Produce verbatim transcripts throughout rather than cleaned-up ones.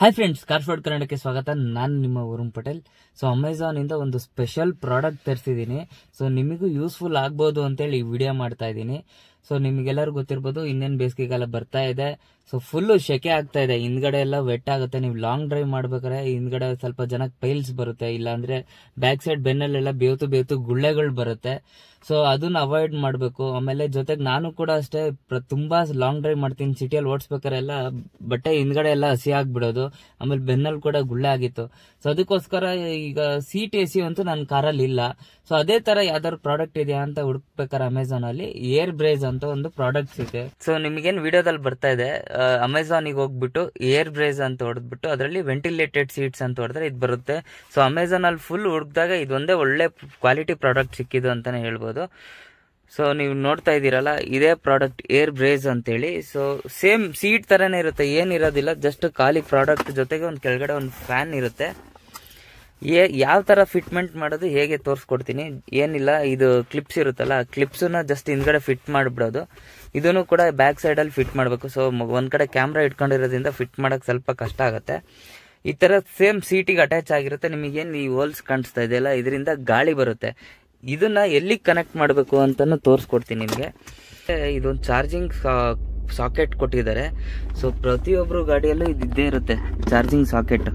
Hi friends, car Ford ಕನ್ನಡಕ್ಕೆ ಸ್ವಾಗತ. ನಾನು ನಿಮ್ಮ ವರುಣ್ ಪಟೇಲ್. ಸೊ ಅಮೆಜಾನ್ ಇಂದ ಒಂದು ಸ್ಪೆಷಲ್ ಪ್ರಾಡಕ್ಟ್ ತರಿಸಿದ್ದೀನಿ. ಸೊ ನಿಮಗೂ ಯೂಸ್ಫುಲ್ ಆಗ್ಬೋದು ಅಂತೇಳಿ ಈ ವಿಡಿಯೋ ಮಾಡ್ತಾ ಇದ್ದೀನಿ. ಸೊ ನಿಮಗೆಲ್ಲರೂ ಗೊತ್ತಿರ್ಬೋದು, ಇನ್ನೇನು ಬೇಸಿಗೆಗಾಲ ಬರ್ತಾ ಇದೆ. ಸೊ ಫುಲ್ಲು ಶೆಕೆ ಆಗ್ತಾ ಇದೆ, ಹಿಂದ್ಗಡೆ ಎಲ್ಲ ವೆಟ್ ಆಗುತ್ತೆ. ನೀವು ಲಾಂಗ್ ಡ್ರೈವ್ ಮಾಡ್ಬೇಕಾದ್ರೆ ಹಿಂದ್ಗಡೆ ಸ್ವಲ್ಪ ಜನಕ್ಕೆ ಪೈಲ್ಸ್ ಬರುತ್ತೆ, ಇಲ್ಲಾಂದ್ರೆ ಬ್ಯಾಕ್ ಸೈಡ್ ಬೆನ್ನಲ್ಲೆಲ್ಲ ಬೇವ್ತು ಬೇವ್ತು ಗುಳ್ಳೆಗಳು ಬರುತ್ತೆ. ಸೊ ಅದನ್ನ ಅವಾಯ್ಡ್ ಮಾಡಬೇಕು. ಆಮೇಲೆ ಜೊತೆಗೆ ನಾನು ಕೂಡ ಅಷ್ಟೇ ತುಂಬಾ ಲಾಂಗ್ ಡ್ರೈವ್ ಮಾಡ್ತೀನಿ, ಸಿಟಿಯಲ್ಲಿ ಓಡಿಸ್ಬೇಕಾರೆಲ್ಲ ಬಟ್ಟೆ ಹಿಂದ್ಗಡೆ ಎಲ್ಲ ಹಸಿ ಆಗ್ಬಿಡೋದು, ಆಮೇಲೆ ಬೆನ್ನಲ್ಲಿ ಕೂಡ ಗುಳ್ಳೆ ಆಗಿತ್ತು. ಸೊ ಅದಕ್ಕೋಸ್ಕರ ಈಗ ಸೀಟ್ ಎಸಿ ಅಂತೂ ನನ್ನ ಕಾರಲ್ಲಿ ಇಲ್ಲ. ಸೊ ಅದೇ ತರ ಯಾವ್ದಾದ್ರು ಪ್ರಾಡಕ್ಟ್ ಇದೆಯಾ ಅಂತ ಹುಡುಕ್ಬೇಕಾರೆ ಅಮೆಜಾನ್ ಅಲ್ಲಿ ಏರ್ ಬ್ರೇಸ್ ಅಂತ ಒಂದು ಪ್ರಾಡಕ್ಟ್ಸ್ ಇದೆ. ಸೊ ನಿಮಗೇನು ವಿಡಿಯೋದಲ್ಲಿ ಬರ್ತಾ ಇದೆ, ಅಮೆಜಾನಿಗೆ ಹೋಗ್ಬಿಟ್ಟು ಏರ್ ಬ್ರೇಸ್ ಅಂತ ಹೊಡೆದ್ಬಿಟ್ಟು ಅದರಲ್ಲಿ ವೆಂಟಿಲೇಟೆಡ್ ಸೀಟ್ಸ್ ಅಂತ ಹೊಡೆದ್ರೆ ಇದು ಬರುತ್ತೆ. ಸೊ ಅಮೆಜಾನ್ ಅಲ್ಲಿ ಫುಲ್ ಹುಡುಕಿದಾಗ ಇದೊಂದೇ ಒಳ್ಳೆ ಕ್ವಾಲಿಟಿ ಪ್ರಾಡಕ್ಟ್ ಸಿಕ್ಕಿದ್ದು ಅಂತಾನೆ ಹೇಳ್ಬೋದು. ಸೊ ನೀವು ನೋಡ್ತಾ ಇದ್ದೀರಲ್ಲ, ಇದೇ ಪ್ರಾಡಕ್ಟ್ ಏರ್ ಬ್ರೇಸ್ ಅಂತೇಳಿ. ಸೊ ಸೇಮ್ ಸೀಟ್ ತರನೇ ಇರುತ್ತೆ, ಏನಿರೋದಿಲ್ಲ, ಜಸ್ಟ್ ಖಾಲಿ ಪ್ರಾಡಕ್ಟ್ ಜೊತೆಗೆ ಒಂದು ಕೆಳಗಡೆ ಒಂದು ಫ್ಯಾನ್ ಇರುತ್ತೆ. ಯಾವ ತರ ಫಿಟ್ಮೆಂಟ್ ಮಾಡೋದು ಹೇಗೆ ತೋರಿಸ್ಕೊಡ್ತೀನಿ. ಏನಿಲ್ಲ, ಇದು ಕ್ಲಿಪ್ಸ್ ಇರುತ್ತಲ್ಲ, ಕ್ಲಿಪ್ಸನ್ನ ಜಸ್ಟ್ ಹಿಂದ್ಗಡೆ ಫಿಟ್ ಮಾಡಿಬಿಡೋದು. ಇದನ್ನು ಕೂಡ ಬ್ಯಾಕ್ ಸೈಡಲ್ಲಿ ಫಿಟ್ ಮಾಡಬೇಕು. ಸೊ ಒಂದು ಕಡೆ ಕ್ಯಾಮ್ರಾ ಇಟ್ಕೊಂಡಿರೋದ್ರಿಂದ ಫಿಟ್ ಮಾಡೋಕ್ಕೆ ಸ್ವಲ್ಪ ಕಷ್ಟ ಆಗುತ್ತೆ. ಈ ಥರ ಸೇಮ್ ಸೀಟಿಗೆ ಅಟ್ಯಾಚ್ ಆಗಿರುತ್ತೆ. ನಿಮಗೇನು ಈ ಹೋಲ್ಸ್ ಕಾಣಿಸ್ತಾ ಇದೆಯಲ್ಲ, ಇದರಿಂದ ಗಾಳಿ ಬರುತ್ತೆ. ಇದನ್ನ ಎಲ್ಲಿ ಕನೆಕ್ಟ್ ಮಾಡಬೇಕು ಅಂತಾನು ತೋರಿಸ್ಕೊಡ್ತೀನಿ ನಿಮಗೆ. ಇದೊಂದು ಚಾರ್ಜಿಂಗ್ ಸಾಕೆಟ್ ಕೊಟ್ಟಿದ್ದಾರೆ. ಸೊ ಪ್ರತಿಯೊಬ್ಬರು ಗಾಡಿಯಲ್ಲೂ ಇದ್ದೇ ಇರುತ್ತೆ ಚಾರ್ಜಿಂಗ್ ಸಾಕೆಟ್.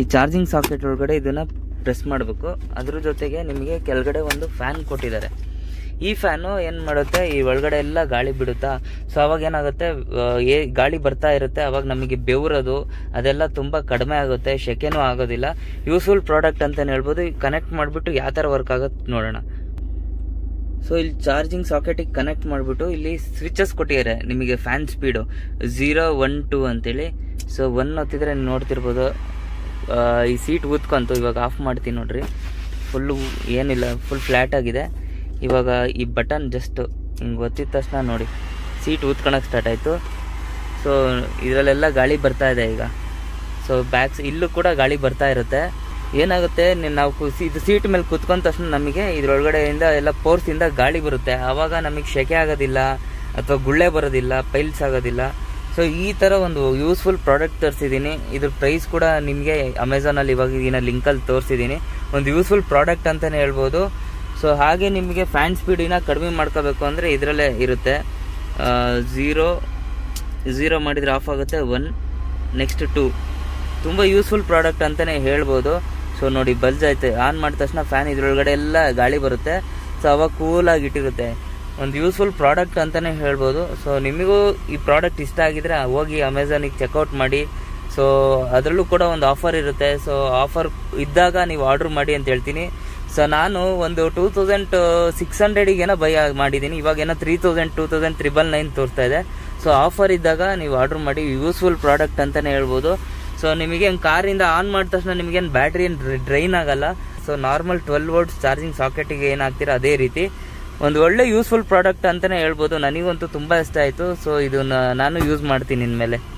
ಈ ಚಾರ್ಜಿಂಗ್ ಸಾಕೆಟ್ ಒಳಗಡೆ ಇದನ್ನು ಪ್ರೆಸ್ ಮಾಡಬೇಕು. ಅದ್ರ ಜೊತೆಗೆ ನಿಮಗೆ ಕೆಳಗಡೆ ಒಂದು ಫ್ಯಾನ್ ಕೊಟ್ಟಿದ್ದಾರೆ. ಈ ಫ್ಯಾನು ಏನು ಮಾಡುತ್ತೆ, ಈ ಒಳಗಡೆ ಎಲ್ಲ ಗಾಳಿ ಬಿಡುತ್ತಾ. ಸೊ ಅವಾಗ ಏನಾಗುತ್ತೆ, ಏ ಗಾಳಿ ಬರ್ತಾ ಇರುತ್ತೆ, ಅವಾಗ ನಮಗೆ ಬೆವರೋದು ಅದೆಲ್ಲ ತುಂಬ ಕಡಿಮೆ ಆಗುತ್ತೆ, ಶೆಕೆನೂ ಆಗೋದಿಲ್ಲ. ಯೂಸ್ಫುಲ್ ಪ್ರಾಡಕ್ಟ್ ಅಂತಲೇ ಹೇಳ್ಬೋದು. ಕನೆಕ್ಟ್ ಮಾಡಿಬಿಟ್ಟು ಯಾವ ಥರ ವರ್ಕ್ ಆಗುತ್ತೆ ನೋಡೋಣ. ಸೊ ಇಲ್ಲಿ ಚಾರ್ಜಿಂಗ್ ಸಾಕೆಟಿಗೆ ಕನೆಕ್ಟ್ ಮಾಡಿಬಿಟ್ಟು ಇಲ್ಲಿ ಸ್ವಿಚಸ್ ಕೊಟ್ಟಿದ್ದಾರೆ ನಿಮಗೆ. Fan speed zero one two ಅಂತೇಳಿ. ಸೊ ಒನ್ ಹೊತ್ತಿದ್ರೆ ನೋಡ್ತಿರ್ಬೋದು, ಈ ಸೀಟ್ ಊದ್ಕೊಂತು. ಇವಾಗ ಆಫ್ ಮಾಡ್ತೀನಿ ನೋಡ್ರಿ. ಫುಲ್ಲು ಏನಿಲ್ಲ, ಫುಲ್ ಫ್ಲ್ಯಾಟ್ ಆಗಿದೆ. ಇವಾಗ ಈ ಬಟನ್ ಜಸ್ಟ್ ಹಿಂಗೆ ಒತ್ತಿದ ತಕ್ಷಣ ನೋಡಿ, ಸೀಟ್ ಊದ್ಕೊಳಕ್ಕೆ ಸ್ಟಾರ್ಟ್ ಆಯಿತು. ಸೊ ಇದರಲ್ಲೆಲ್ಲ ಗಾಳಿ ಬರ್ತಾ ಇದೆ ಈಗ. ಸೊ ಬ್ಯಾಕ್ಸ್ ಇಲ್ಲೂ ಕೂಡ ಗಾಳಿ ಬರ್ತಾ ಇರುತ್ತೆ. ಏನಾಗುತ್ತೆ, ನಾವು ಕುಸಿ ಇದು ಸೀಟ್ ಮೇಲೆ ಕೂತ್ಕೊಂಡ ತಕ್ಷಣ ನಮಗೆ ಇದರೊಳಗಡೆಯಿಂದ ಎಲ್ಲ ಪೋರ್ಸಿಂದ ಗಾಳಿ ಬರುತ್ತೆ. ಆವಾಗ ನಮಗೆ ಶೆಕೆ ಆಗೋದಿಲ್ಲ, ಅಥವಾ ಗುಳ್ಳೆ ಬರೋದಿಲ್ಲ, ಪೈಲ್ಸ್ ಆಗೋದಿಲ್ಲ. ಸೊ ಈ ಥರ ಒಂದು ಯೂಸ್ಫುಲ್ ಪ್ರಾಡಕ್ಟ್ ತರಿಸಿದ್ದೀನಿ. ಇದ್ರ ಪ್ರೈಸ್ ಕೂಡ ನಿಮಗೆ ಅಮೆಜಾನಲ್ಲಿ ಇವಾಗ ಇದನ್ನ ಲಿಂಕಲ್ಲಿ ತೋರಿಸಿದ್ದೀನಿ. ಒಂದು ಯೂಸ್ಫುಲ್ ಪ್ರಾಡಕ್ಟ್ ಅಂತಲೇ ಹೇಳ್ಬೋದು. ಸೊ ಹಾಗೆ ನಿಮಗೆ ಫ್ಯಾನ್ ಸ್ಪೀಡಿನ ಕಡಿಮೆ ಮಾಡ್ಕೋಬೇಕು ಅಂದರೆ ಇದರಲ್ಲೇ ಇರುತ್ತೆ. ಝೀರೋ ಝೀರೋ ಮಾಡಿದರೆ ಆಫ್ ಆಗುತ್ತೆ, ಒನ್, ನೆಕ್ಸ್ಟ್ ಟೂ. ತುಂಬ ಯೂಸ್ಫುಲ್ ಪ್ರಾಡಕ್ಟ್ ಅಂತಲೇ ಹೇಳ್ಬೋದು. ಸೊ ನೋಡಿ, ಬಲ್ಜ್ ಆಯ್ತು, ಆನ್ ಮಾಡಿದ ತಕ್ಷಣ ಫ್ಯಾನ್ ಇದರೊಳಗಡೆ ಎಲ್ಲ ಗಾಳಿ ಬರುತ್ತೆ. ಸೊ ಅವಾಗ ಕೂಲಾಗಿ ಇಟ್ಟಿರುತ್ತೆ. ಒಂದು ಯೂಸ್ಫುಲ್ ಪ್ರಾಡಕ್ಟ್ ಅಂತಲೇ ಹೇಳ್ಬೋದು. ಸೊ ನಿಮಗೂ ಈ ಪ್ರಾಡಕ್ಟ್ ಇಷ್ಟ ಆಗಿದ್ರೆ ಹೋಗಿ ಅಮೆಜಾನಿಗೆ ಚೆಕ್ಔಟ್ ಮಾಡಿ. ಸೊ ಅದರಲ್ಲೂ ಕೂಡ ಒಂದು ಆಫರ್ ಇರುತ್ತೆ. ಸೊ ಆಫರ್ ಇದ್ದಾಗ ನೀವು ಆರ್ಡ್ರ್ ಮಾಡಿ ಅಂತ ಹೇಳ್ತೀನಿ. ಸೊ ನಾನು ಒಂದು ಟೂ ತೌಸಂಡ್ ಸಿಕ್ಸ್ ಹಂಡ್ರೆಡಿಗೆ ಏನೋ ಬೈ ಮಾಡಿದ್ದೀನಿ. ಇವಾಗ ಏನೋ three thousand two thousand triple nine ತೋರಿಸ್ತಾ ಇದೆ. ಸೊ ಆಫರ್ ಇದ್ದಾಗ ನೀವು ಆರ್ಡ್ರ್ ಮಾಡಿ. ಯೂಸ್ಫುಲ್ ಪ್ರಾಡಕ್ಟ್ ಅಂತಲೇ ಹೇಳ್ಬೋದು. ಸೊ ನಿಮಗೇನು ಕಾರಿಂದ ಆನ್ ಮಾಡಿದ ತಕ್ಷಣ ನಿಮಗೇನು ಬ್ಯಾಟ್ರಿ ಏನು ಡ್ರೈನ್ ಆಗಲ್ಲ. So normal twelve volts charging ಸಾಕೆಟಿಗೆ ಏನಾಗ್ತೀರ ಅದೇ ರೀತಿ ಒಂದು ಒಳ್ಳೆ ಯೂಸ್ಫುಲ್ ಪ್ರಾಡಕ್ಟ್ ಅಂತಲೇ ಹೇಳ್ಬೋದು. ನನಗಂತೂ ತುಂಬ ಇಷ್ಟ ಆಯಿತು. ಸೊ ಇದನ್ನು ನಾನು ಯೂಸ್ ಮಾಡ್ತೀನಿ ಇನ್ಮೇಲೆ.